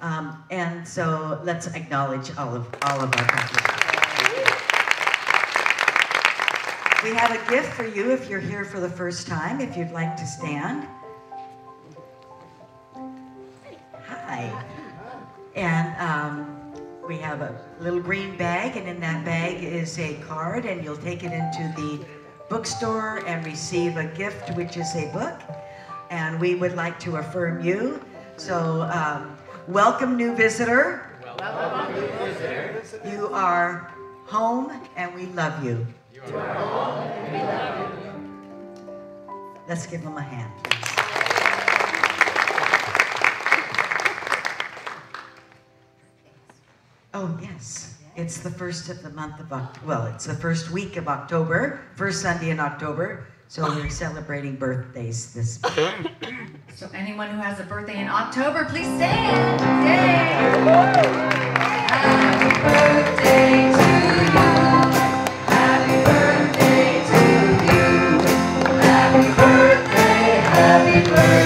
And so let's acknowledge all of our practitioners. We have a gift for you if you're here for the first time, if you'd like to stand. Hi. And we have a little green bag, and in that bag is a card, and you'll take it into the bookstore and receive a gift, which is a book. And we would like to affirm you. So, welcome, new visitor. Welcome, new visitor. You are home, and we love you. You are home, and we love you. Let's give them a hand, please. Oh, yes. It's the first of the month of October. Well, it's the first week of October, first Sunday in October. So we're celebrating birthdays this month. So anyone who has a birthday in October, please stand. Yay! Happy birthday to you. Happy birthday to you. Happy birthday, happy birthday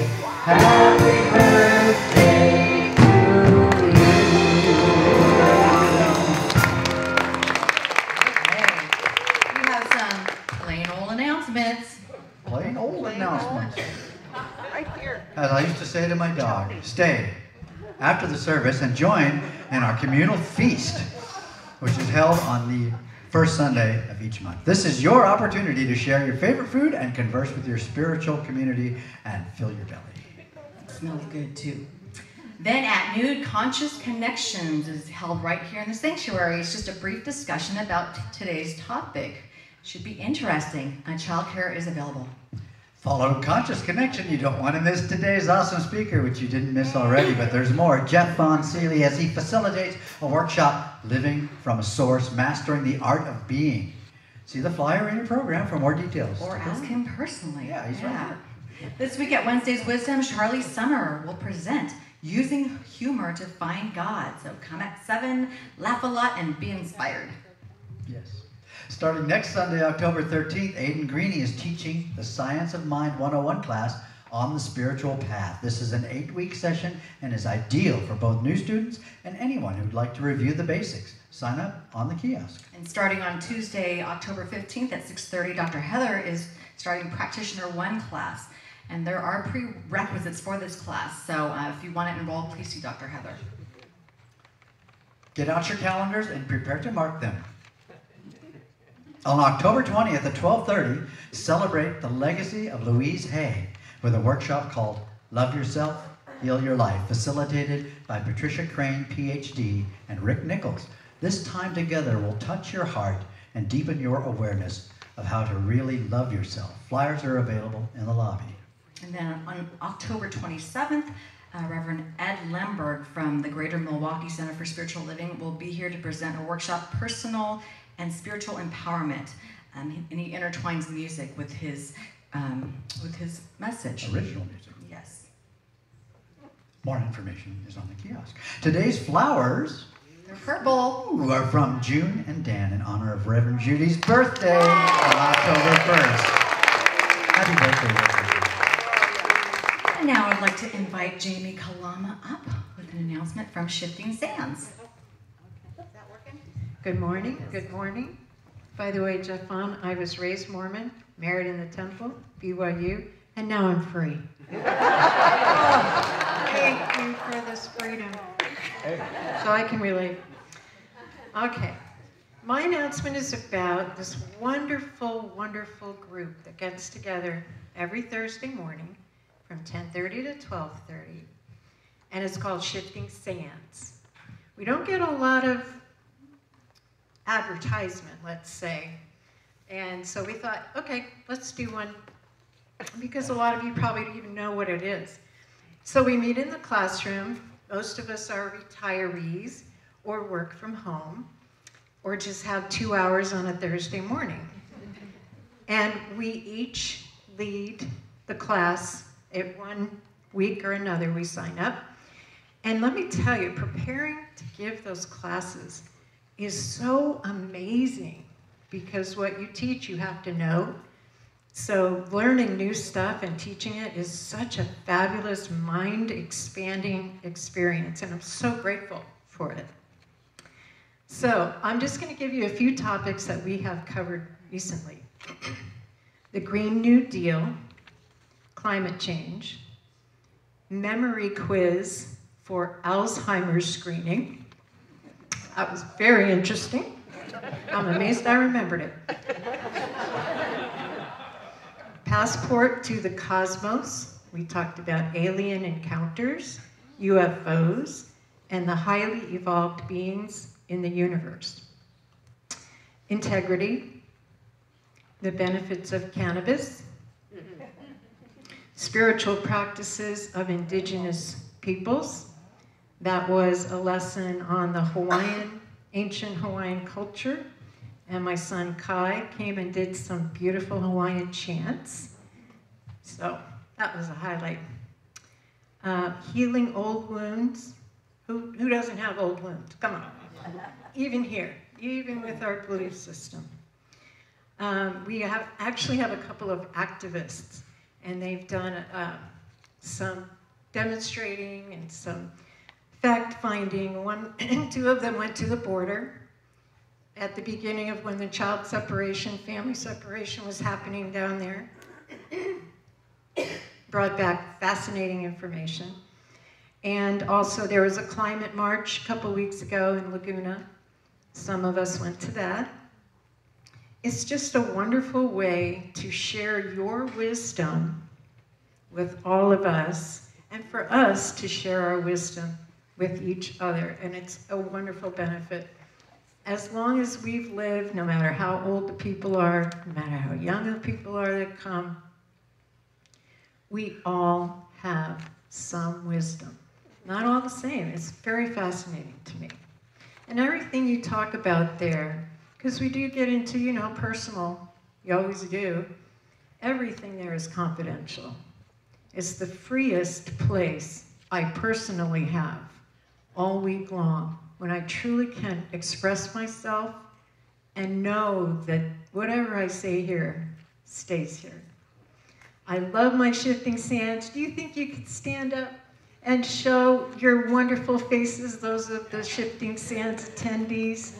to you. You have some plain old announcements. Right here. As I used to say to my dog, stay after the service and join in our communal feast, which is held on the first Sunday of each month. This is your opportunity to share your favorite food and converse with your spiritual community and fill your belly. It smells good too. Then at noon, Conscious Connections is held right here in the sanctuary. It's just a brief discussion about today's topic. Should be interesting, and childcare is available. Follow Conscious Connection. You don't want to miss today's awesome speaker, which you didn't miss already, but there's more. Jeffon Seely, as he facilitates a workshop, Living from a Source, Mastering the Art of Being. See the flyer in your program for more details. Or ask him personally. Yeah, he's right here. This week at Wednesday's Wisdom, Charlie Summer will present Using Humor to Find God. So come at 7, laugh a lot, and be inspired. Yes. Starting next Sunday, October 13th, Aidan Greene is teaching the Science of Mind 101 class on the spiritual path. This is an 8-week session and is ideal for both new students and anyone who'd like to review the basics. Sign up on the kiosk. And starting on Tuesday, October 15th at 6:30, Dr. Heather is starting Practitioner 1 class. And there are prerequisites for this class, so if you want to enroll, please see Dr. Heather. Get out your calendars and prepare to mark them. On October 20th at 12:30, celebrate the legacy of Louise Hay with a workshop called Love Yourself, Heal Your Life, facilitated by Patricia Crane, PhD, and Rick Nichols. This time together will touch your heart and deepen your awareness of how to really love yourself. Flyers are available in the lobby. And then on October 27th, Reverend Ed Lemberg from the Greater Milwaukee Center for Spiritual Living will be here to present a workshop, Personal and Spiritual Empowerment, and he intertwines music with his message. Original music. Yes. More information is on the kiosk. Today's flowers, they're purple, are from June and Dan in honor of Reverend Judy's birthday on October 1st. Happy birthday, Reverend Judy. And now I'd like to invite Jamie Kalama up with an announcement from Shifting Sands. Good morning, good morning. By the way, Jeffon, I was raised Mormon, married in the temple, BYU, and now I'm free. Oh, thank you for this freedom. So I can relate. Okay, my announcement is about this wonderful, wonderful group that gets together every Thursday morning from 10:30 to 12:30, and it's called Shifting Sands. We don't get a lot of advertisement, let's say. And so we thought, okay, let's do one, because a lot of you probably don't even know what it is. So we meet in the classroom. Most of us are retirees or work from home or just have 2 hours on a Thursday morning. And we each lead the class at one week or another. We sign up. And let me tell you, preparing to give those classes is so amazing, because what you teach, you have to know. So learning new stuff and teaching it is such a fabulous, mind-expanding experience, and I'm so grateful for it. So I'm just going to give you a few topics that we have covered recently. The Green New Deal, climate change, memory quiz for Alzheimer's screening. That was very interesting. I'm amazed I remembered it. Passport to the cosmos. We talked about alien encounters, UFOs, and the highly evolved beings in the universe. Integrity, the benefits of cannabis, spiritual practices of indigenous peoples. That was a lesson on the Hawaiian, ancient Hawaiian culture. And my son Kai came and did some beautiful Hawaiian chants. So that was a highlight. Healing old wounds. Who doesn't have old wounds? Come on. Even here, even with our belief system. We actually have a couple of activists, and they've done some demonstrating and some fact-finding. One, two of them went to the border at the beginning of when the child separation, family separation was happening down there. Brought back fascinating information. And also there was a climate march a couple weeks ago in Laguna. Some of us went to that. It's just a wonderful way to share your wisdom with all of us, and for us to share our wisdom with each other, and it's a wonderful benefit. As long as we've lived, no matter how old the people are, no matter how young the people are that come, we all have some wisdom. Not all the same. It's very fascinating to me. And everything you talk about there, because we do get into, you know, personal, you always do, everything there is confidential. It's the freest place I personally have all week long, when I truly can express myself and know that whatever I say here stays here. I love my Shifting Sands. Do you think you could stand up and show your wonderful faces, those of the Shifting Sands attendees?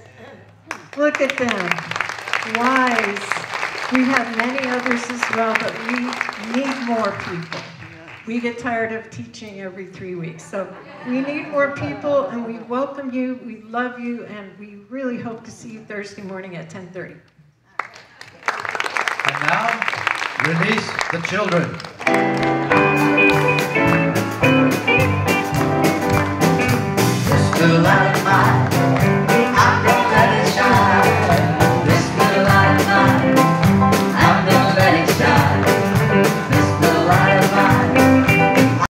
Look at them, wise. We have many others as well, but we need more people. We get tired of teaching every 3 weeks. So we need more people, and we welcome you, we love you, and we really hope to see you Thursday morning at 10:30. And now, release the children. Still out of my